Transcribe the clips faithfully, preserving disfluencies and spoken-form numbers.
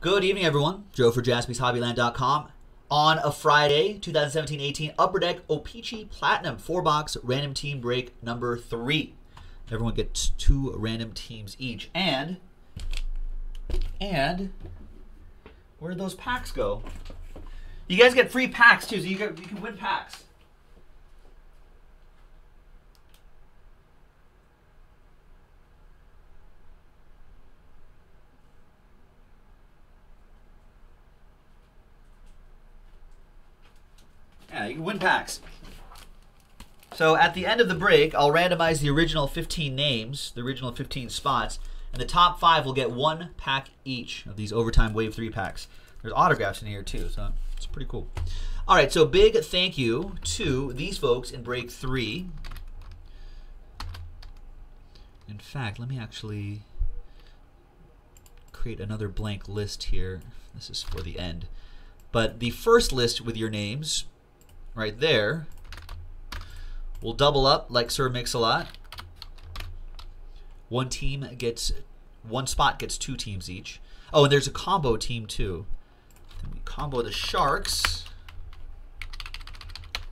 Good evening, everyone. Joe for Jaspys Hobby Land dot com. On a Friday, twenty seventeen eighteen, Upper Deck O-P E E CHEE Platinum four box random team break number three. Everyone gets two random teams each. And, and, where did those packs go? You guys get free packs, too, so you, get, you can win packs. Yeah, you can win packs. So at the end of the break, I'll randomize the original fifteen names, the original fifteen spots, and the top five will get one pack each of these Overtime Wave three packs. There's autographs in here too, so it's pretty cool. All right, so big thank you to these folks in break three. In fact, let me actually create another blank list here. This is for the end. But the first list with your names right there, we'll double up like Sir Mix-a-Lot. One team gets, one spot gets two teams each. Oh, and there's a combo team too. Then we combo the Sharks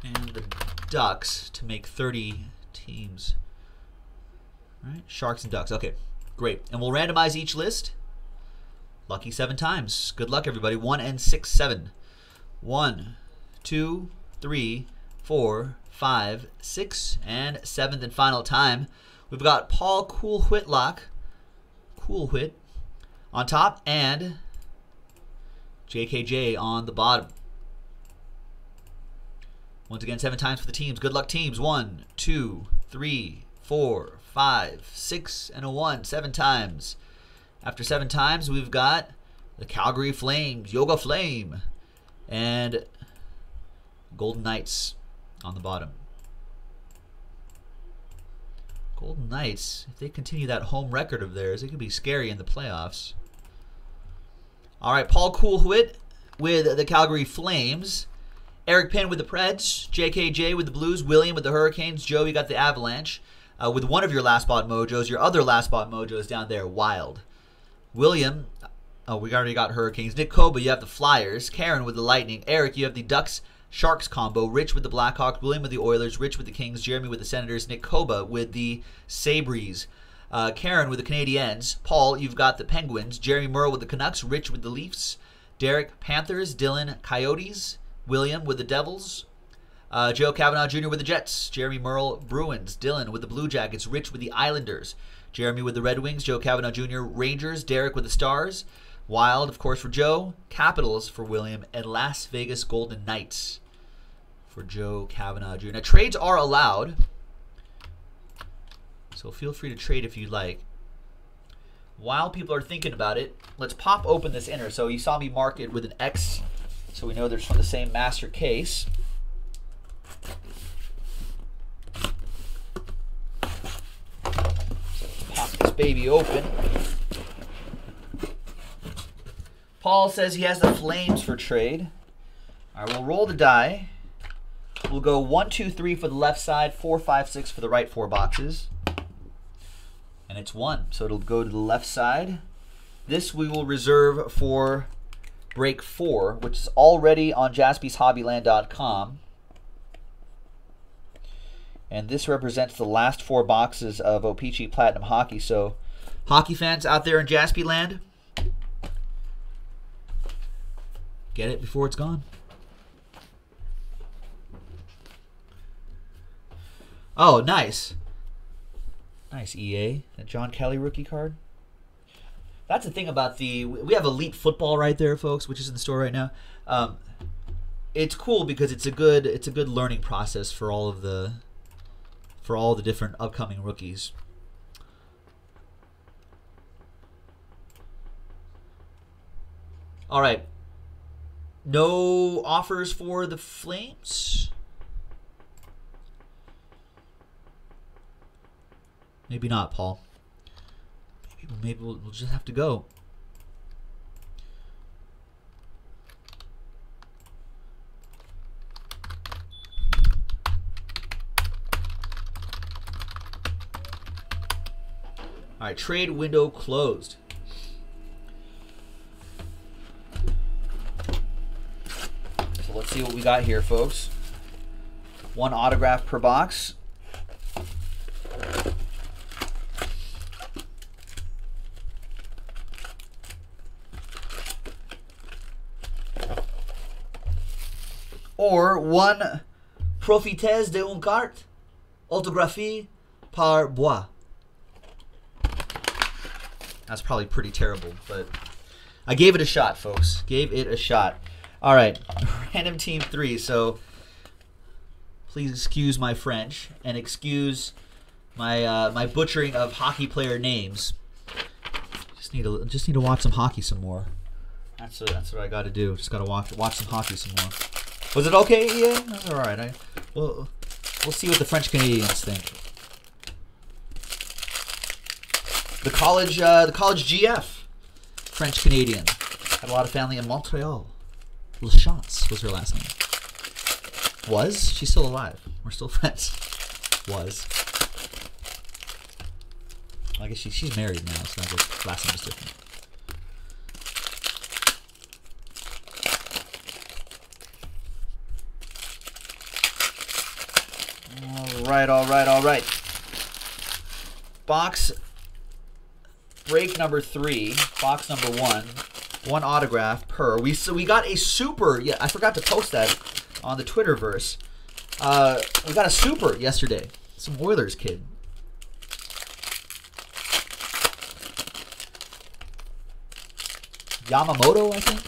and the Ducks to make thirty teams. All right, Sharks and Ducks, okay, great. And we'll randomize each list. Lucky seven times. Good luck, everybody. One and six, seven. One, two, three, four, five, six, and seventh and final time. We've got Paul Coolhuit lock, Coolhuit on top, and J K J on the bottom. Once again, seven times for the teams. Good luck, teams. One, two, three, four, five, six, and a one. Seven times. After seven times, we've got the Calgary Flames, Yoga Flame, and Golden Knights on the bottom. Golden Knights, if they continue that home record of theirs, it could be scary in the playoffs. All right, Paul Coolhuit with the Calgary Flames, Eric Penn with the Preds, J K J with the Blues, William with the Hurricanes, Joe, you got the Avalanche. Uh, with one of your last spot mojos, your other last spot mojos down there, Wild. William, oh, we already got Hurricanes. Nick Coba, you have the Flyers. Karen with the Lightning. Eric, you have the Ducks Sharks combo, Rich with the Blackhawks, William with the Oilers, Rich with the Kings, Jeremy with the Senators, Nick Coba with the Sabres, uh, Karen with the Canadiens, Paul, you've got the Penguins, Jeremy Merle with the Canucks, Rich with the Leafs, Derek, Panthers, Dylan, Coyotes, William with the Devils, uh, Joe Cavanaugh Junior with the Jets, Jeremy Merle, Bruins, Dylan with the Blue Jackets, Rich with the Islanders, Jeremy with the Red Wings, Joe Cavanaugh Junior, Rangers, Derek with the Stars, Wild, of course, for Joe, Capitals for William, and Las Vegas Golden Knights for Joe Cavanaugh Junior Now, trades are allowed, so feel free to trade if you'd like. While people are thinking about it, let's pop open this inner. So you saw me mark it with an X, so we know they're from the same master case. Pop this baby open. Paul says he has the Flames for trade. All right, we'll roll the die. We'll go one, two, three for the left side, four, five, six for the right four boxes. And it's one, so it'll go to the left side. This we will reserve for break four, which is already on Jaspys Hobby Land dot com. And this represents the last four boxes of O P E E CHEE Platinum Hockey. So hockey fans out there in Jaspyland, get it before it's gone. Oh, nice. Nice E A. That John Kelly rookie card. That's the thing about the... We have Elite Football right there, folks, which is in the store right now. Um, it's cool because it's a good it's a good learning process for all of the for all the different upcoming rookies. All right. No offers for the Flames? Maybe not, Paul. Maybe, maybe we'll, we'll just have to go. All right, trade window closed. see what we got here, folks. One autograph per box. Or one profitez de un carte autographie par Bois. That's probably pretty terrible, but I gave it a shot, folks. Gave it a shot. All right, random team three. So please excuse my French and excuse my uh, my butchering of hockey player names. Just need to just need to watch some hockey some more. That's a, that's what I got to do. Just got to watch watch some hockey some more. Was it okay? Yeah, that's all right. I, we'll we'll see what the French Canadians think. The college, uh, the college G F, French Canadian, had a lot of family in Montreal. Lachance was her last name. Was? She's still alive. We're still friends. Was. I guess she, she's married now, so her last name is different. All right, all right, all right. Box break number three, box number one, one autograph per. We so we got a super. Yeah, I forgot to post that on the Twitterverse. Uh, we got a super yesterday. Some Oilers kid. Yamamoto, I think.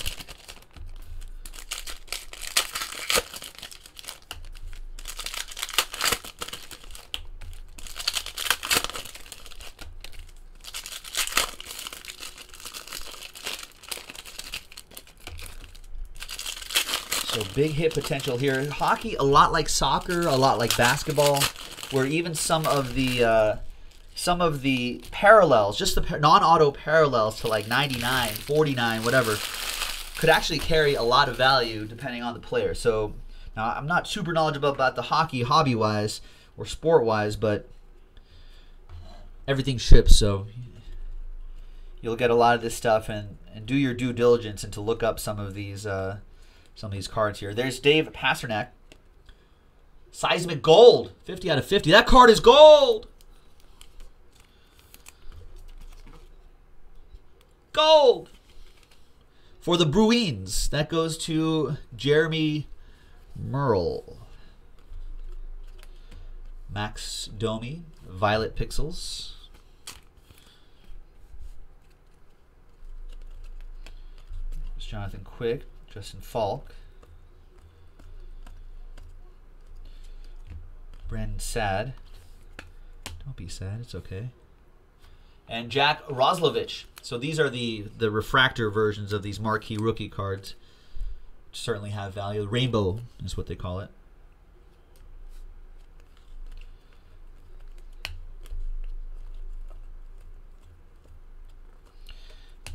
Big hit potential here. Hockey, a lot like soccer, a lot like basketball, where even some of the uh, some of the parallels, just the par non-auto parallels to like ninety-nine, forty-nine, whatever, could actually carry a lot of value depending on the player. So now I'm not super knowledgeable about the hockey hobby-wise or sport-wise, but everything ships, so you'll get a lot of this stuff, and, and do your due diligence and to look up some of these uh, Some of these cards here. There's Dave Pasternak. Seismic gold. fifty out of fifty. That card is gold. Gold. For the Bruins. That goes to Jeremy Merle. Max Domi. Violet Pixels. There's Jonathan Quick. Justin Falk, Brandon Saad, don't be sad, it's okay, and Jack Roslevich. So these are the, the refractor versions of these marquee rookie cards, which certainly have value. Rainbow is what they call it.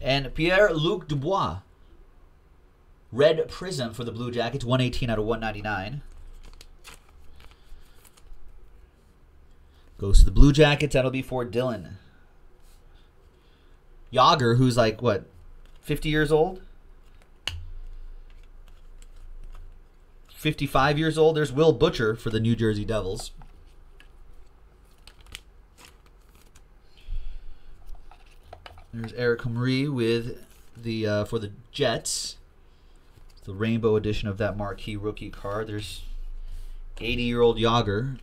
And Pierre-Luc Dubois. Red Prism for the Blue Jackets, one eighteen out of one ninety-nine. Goes to the Blue Jackets. That'll be for Dylan. Yager, who's like, what, fifty years old? fifty-five years old. There's Will Butcher for the New Jersey Devils. There's Eric Comrie with the, uh, for the Jets. The rainbow edition of that marquee rookie card. There's eighty-year-old Yager.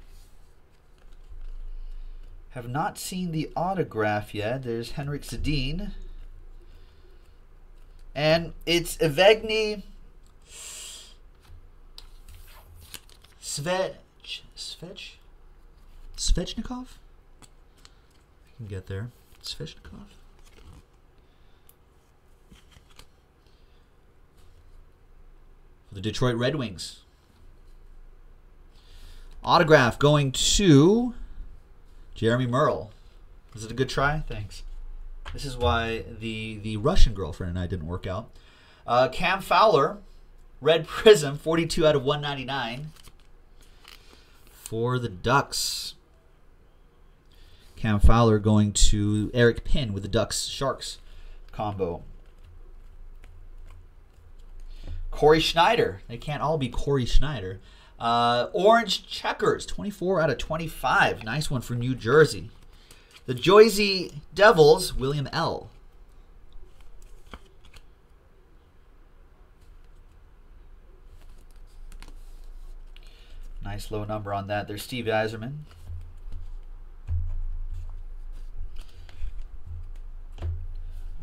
Have not seen the autograph yet. There's Henrik Sedin. And it's Evgeny Svech... Svech? Svechnikov? I can get there. Svechnikov? The Detroit Red Wings. Autograph going to Jeremy Merle. Was it a good try? Thanks. This is why the, the Russian girlfriend and I didn't work out. Uh, Cam Fowler, Red Prism, forty-two out of one ninety-nine for the Ducks. Cam Fowler going to Eric Penn with the Ducks Sharks combo. Corey Schneider. They can't all be Corey Schneider. Uh, Orange Checkers, twenty-four out of twenty-five. Nice one from New Jersey. The Jersey Devils, William L. Nice low number on that. There's Steve Yzerman.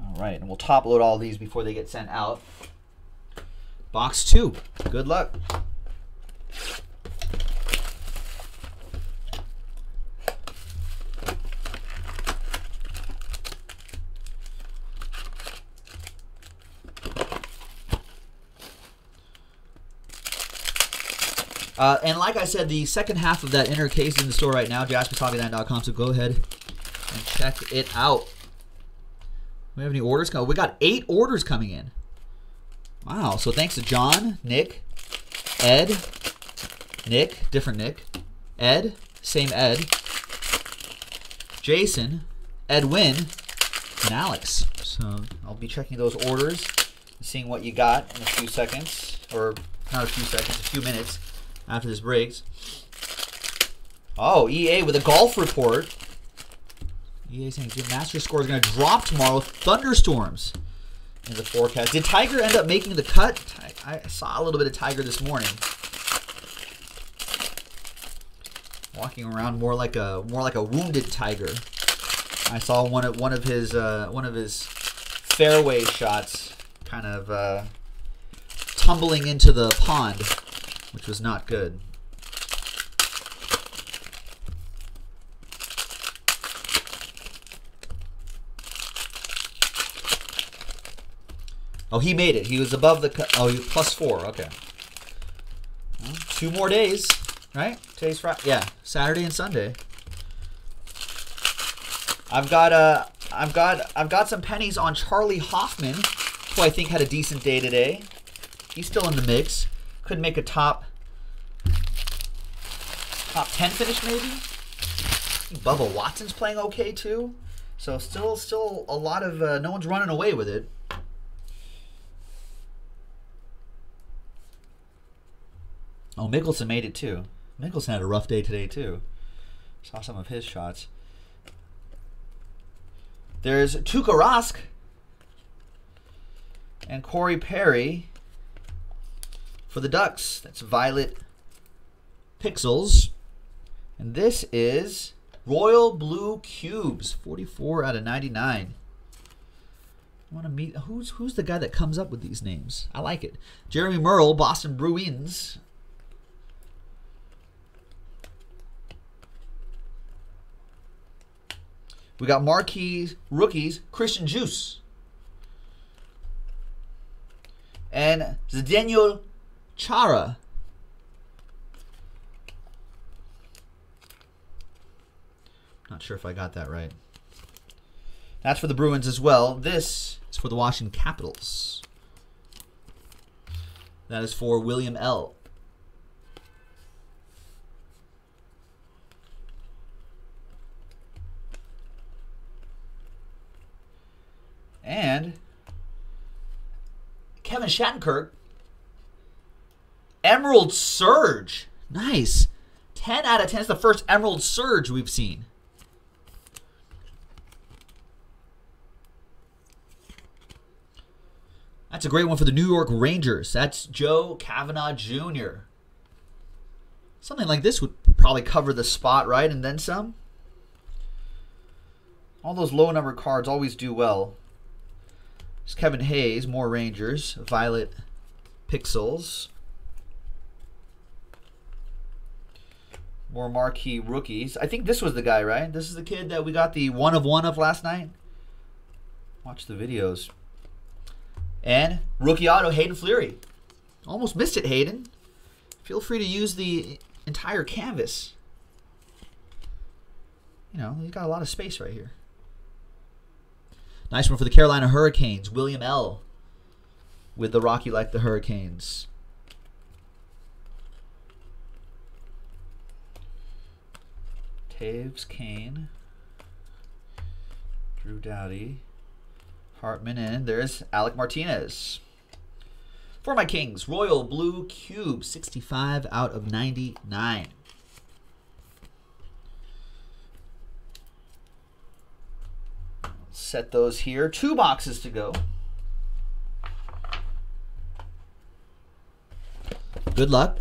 All right, and we'll top load all these before they get sent out. Box two. Good luck. Uh, and like I said, the second half of that inner case is in the store right now, Jaspys Hobby Land dot com, so go ahead and check it out. We have any orders coming? We got eight orders coming in. Wow, so thanks to John, Nick, Ed, Nick, different Nick, Ed, same Ed, Jason, Edwin, and Alex. So I'll be checking those orders and seeing what you got in a few seconds, or not a few seconds, a few minutes. After this breaks. Oh, E A with a golf report. E A saying your master score is going to drop tomorrow. Thunderstorms in the forecast. Did Tiger end up making the cut? I, I saw a little bit of Tiger this morning, walking around more like a more like a wounded tiger. I saw one of one of his uh, one of his fairway shots kind of uh, tumbling into the pond, which was not good. Oh, he made it. He was above the cut. Oh, he was plus four. Okay. Well, two more days, right? Today's Friday. Yeah, Saturday and Sunday. I've got uh, I've got I've got some pennies on Charlie Hoffman, who I think had a decent day today. He's still in the mix. Could make a top top ten finish maybe. Bubba Watson's playing okay too, so still still a lot of uh, no one's running away with it. Oh, Mickelson made it too. Mickelson had a rough day today too. Saw some of his shots. There's Tuukka Rask and Corey Perry. For the Ducks, that's Violet Pixels. And this is Royal Blue Cubes, forty-four out of ninety-nine. I want to meet, who's who's the guy that comes up with these names? I like it. Jeremy Merle, Boston Bruins. We got marquee rookies, Christian Juice. And Zdeno Chara. Not sure if I got that right. That's for the Bruins as well. This is for the Washington Capitals. That is for William L. And Kevin Shattenkirk. Emerald Surge. Nice. ten out of ten. It's the first Emerald Surge we've seen. That's a great one for the New York Rangers. That's Joe Cavanaugh Junior Something like this would probably cover the spot, right? And then some. All those low number cards always do well. It's Kevin Hayes, more Rangers. Violet Pixels. More marquee rookies. I think this was the guy, right? This is the kid that we got the one of one of last night. Watch the videos. And rookie auto, Hayden Fleury. Almost missed it, Hayden. Feel free to use the entire canvas. You know, he's got a lot of space right here. Nice one for the Carolina Hurricanes. William L. with the Rocky like the Hurricanes. Taves, Kane, Drew Doughty, Hartman, and there's Alec Martinez. For my Kings, Royal Blue Cube, sixty-five out of ninety-nine. Set those here. Two boxes to go. Good luck.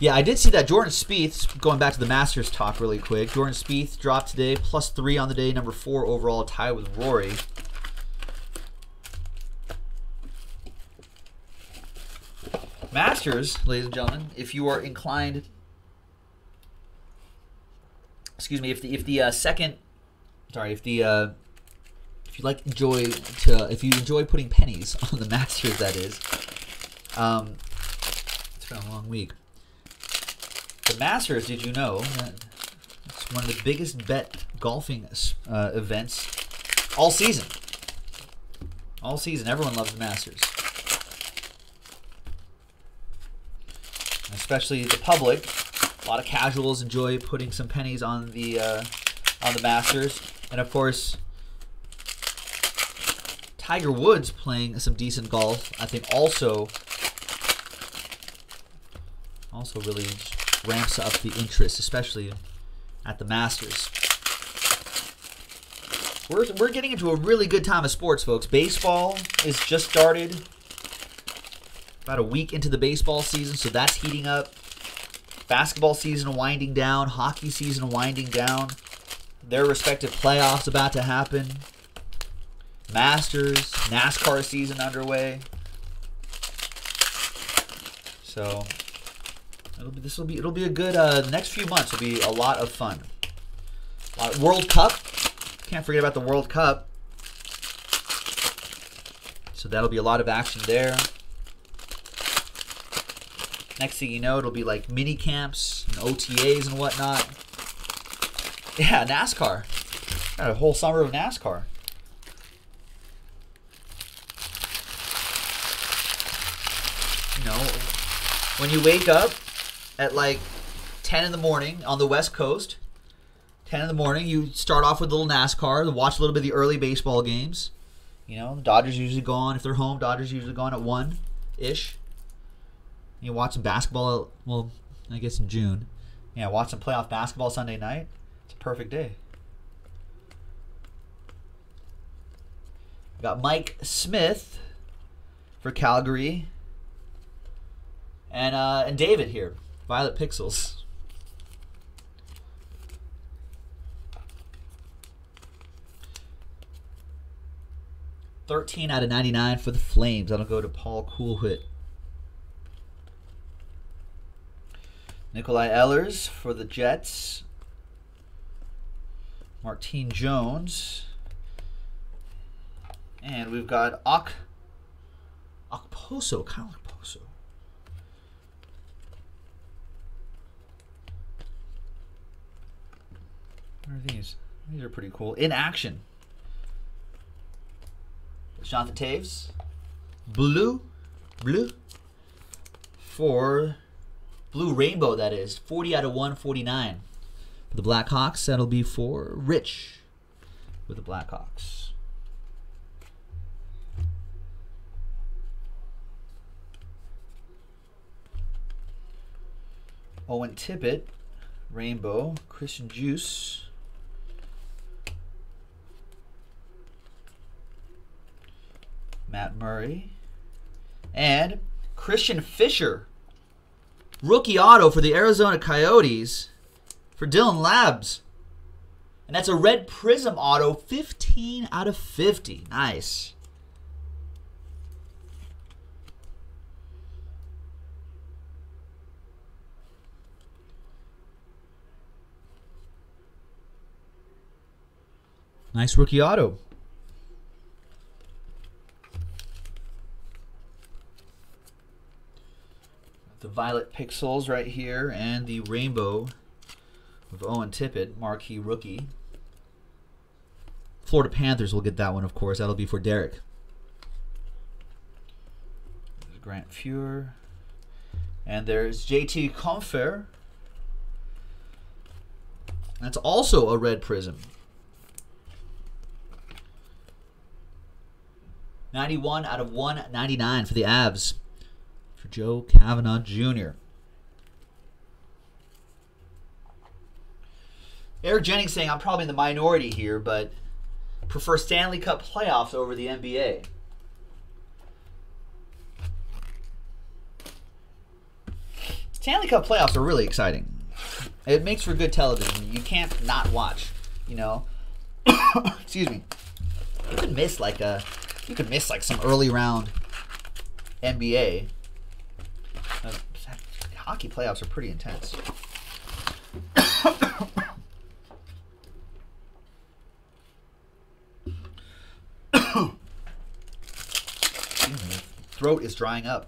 Yeah, I did see that Jordan Spieth, going back to the Masters talk really quick, Jordan Spieth dropped today, plus three on the day, number four overall, tie with Rory. Masters, ladies and gentlemen, if you are inclined, excuse me, if the if the uh, second, sorry, if the uh, if you like enjoy to if you enjoy putting pennies on the Masters, that is, um, it's been a long week. The Masters, did you know, it's one of the biggest bet golfing uh, events all season. All season. Everyone loves the Masters. Especially the public. A lot of casuals enjoy putting some pennies on the, uh, on the Masters. And, of course, Tiger Woods playing some decent golf, I think also, also really ramps up the interest, especially at the Masters. We're, we're getting into a really good time of sports, folks. Baseball is just started. About a week into the baseball season, so that's heating up. Basketball season winding down. Hockey season winding down. Their respective playoffs about to happen. Masters, NASCAR season underway. So It'll be, this will be, it'll be a good, uh, next few months will be a lot of fun. Uh, World Cup. Can't forget about the World Cup. So that'll be a lot of action there. Next thing you know, it'll be like mini camps and O T As and whatnot. Yeah, NASCAR. Got a whole summer of NASCAR. You know, when you wake up at like ten in the morning on the West Coast, ten in the morning, you start off with a little NASCAR, watch a little bit of the early baseball games. You know, the Dodgers usually go on. If they're home, Dodgers usually go on at one-ish. You watch some basketball, well, I guess in June. Yeah, watch some playoff basketball Sunday night. It's a perfect day. We got Mike Smith for Calgary. And, uh, and David here. Violet Pixels. thirteen out of ninety-nine for the Flames. That'll go to Paul Coolhuit. Nikolai Ehlers for the Jets. Martin Jones. And we've got Ak Okposo. Kyle Okposo. What are these? These are pretty cool. In action. Jonathan Taves. Blue. Blue. For Blue Rainbow, that is. forty out of one forty-nine. For the Blackhawks, that'll be for Rich with the Blackhawks. Owen Tippett. Rainbow. Christian Juice. Matt Murray, and Christian Fisher. Rookie auto for the Arizona Coyotes for Dylan Labs. And that's a red prism auto, fifteen out of fifty. Nice. Nice rookie auto. The Violet Pixels right here, and the Rainbow of Owen Tippett, marquee rookie. Florida Panthers will get that one, of course. That'll be for Derek. There's Grant Fuhr. And there's J T Comfer. That's also a red prism. ninety-one out of one ninety-nine for the Avs for Joe Cavanaugh Junior Eric Jennings saying, I'm probably in the minority here, but prefer Stanley Cup playoffs over the N B A. Stanley Cup playoffs are really exciting. It makes for good television. You can't not watch, you know. Excuse me. You could miss like a, you could miss like some early round N B A. Uh, hockey playoffs are pretty intense. Throat is drying up.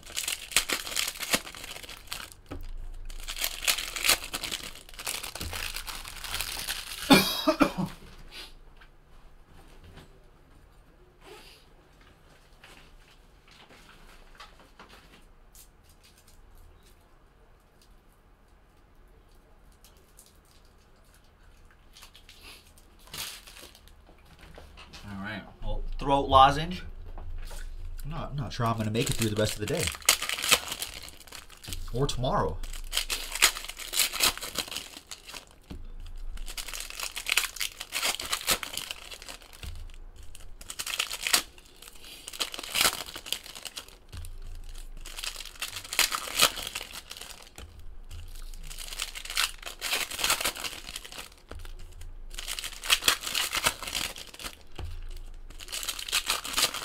Throat lozenge. I'm not, I'm not sure I'm going to make it through the rest of the day. Or tomorrow.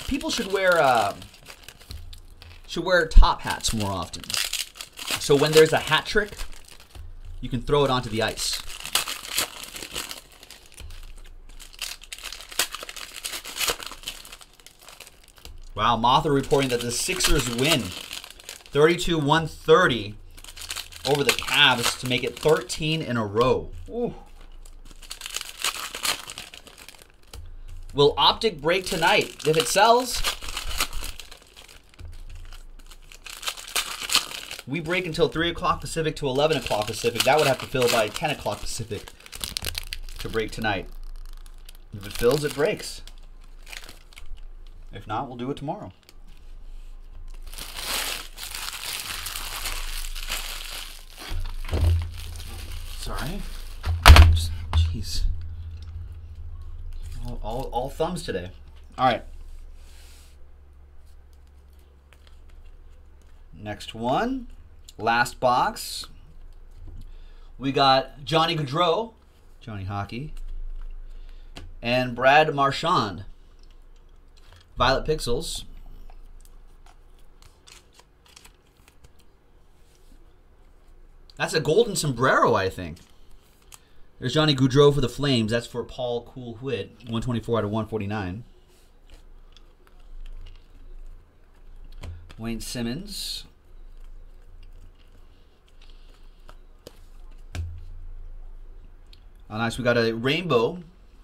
People should wear um, should wear top hats more often. So when there's a hat trick, you can throw it onto the ice. Wow, Mother reporting that the Sixers win thirty-two one thirty over the Cavs to make it thirteen in a row. Ooh. Will Optic break tonight? If it sells, we break until three o'clock Pacific to eleven o'clock Pacific. That would have to fill by ten o'clock Pacific to break tonight. If it fills, it breaks. If not, we'll do it tomorrow. Sorry. Jeez. All, all thumbs today. All right. Next one. Last box. We got Johnny Gaudreau, Johnny Hockey, and Brad Marchand, Violet Pixels. That's a golden sombrero, I think. There's Johnny Gaudreau for the Flames. That's for Paul Coolhuit, one twenty-four out of one forty-nine. Wayne Simmons. Oh, nice. We got a rainbow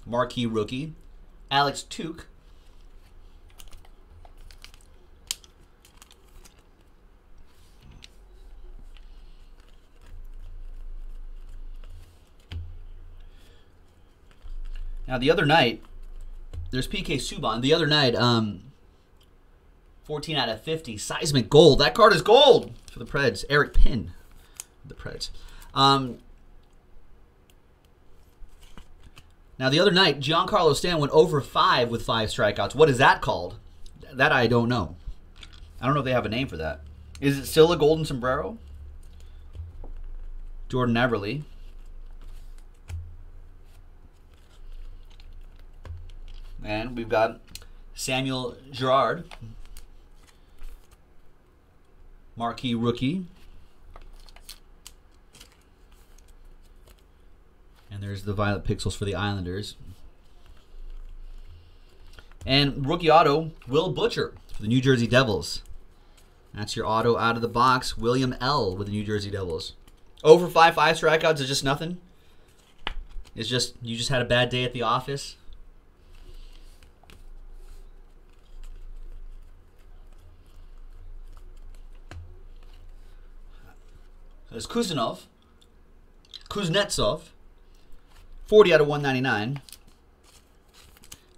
marquee rookie, Alex Tuch. Now, the other night, there's P K Subban. The other night, um, fourteen out of fifty, seismic gold. That card is gold for the Preds. Eric Penn, the Preds. Um, now, the other night, Giancarlo Stanton went over five with five strikeouts. What is that called? That I don't know. I don't know if they have a name for that. Is it still a golden sombrero? Jordan Everly. And we've got Samuel Girard, marquee rookie. And there's the Violet Pixels for the Islanders. And rookie auto, Will Butcher for the New Jersey Devils. That's your auto out of the box, William L. with the New Jersey Devils. Over five, five strikeouts is just nothing. It's just, you just had a bad day at the office. There's Kuznetsov, Kuznetsov, forty out of one ninety-nine,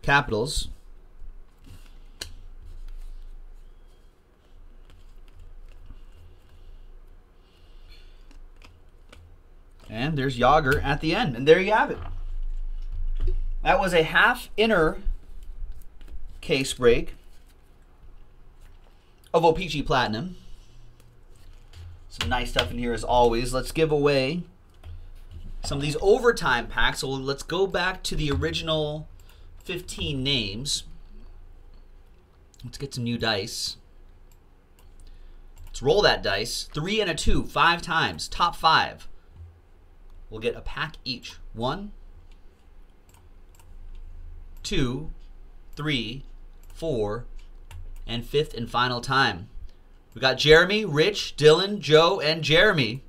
Capitals. and there's Yager at the end. And there you have it. That was a half inner case break of O P E E-CHEE Platinum. Some nice stuff in here as always. Let's give away some of these overtime packs. So let's go back to the original fifteen names. Let's get some new dice. Let's roll that dice. Three and a two, five times. Top five. We'll get a pack each. One, two, three, four, and fifth and final time. We got Jeremy, Rich, Dylan, Joe, and Jeremy.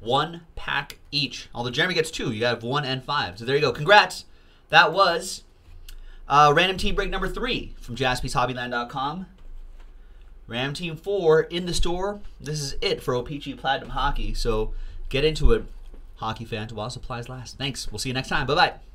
One pack each. Although Jeremy gets two, you have one and five. So there you go. Congrats. That was uh, Random Team Break number three from Jaspys Hobby Land dot com. Random Team four in the store. This is it for O P E E-CHEE Platinum Hockey. So get into it, hockey fans, while supplies last. Thanks. We'll see you next time. Bye-bye.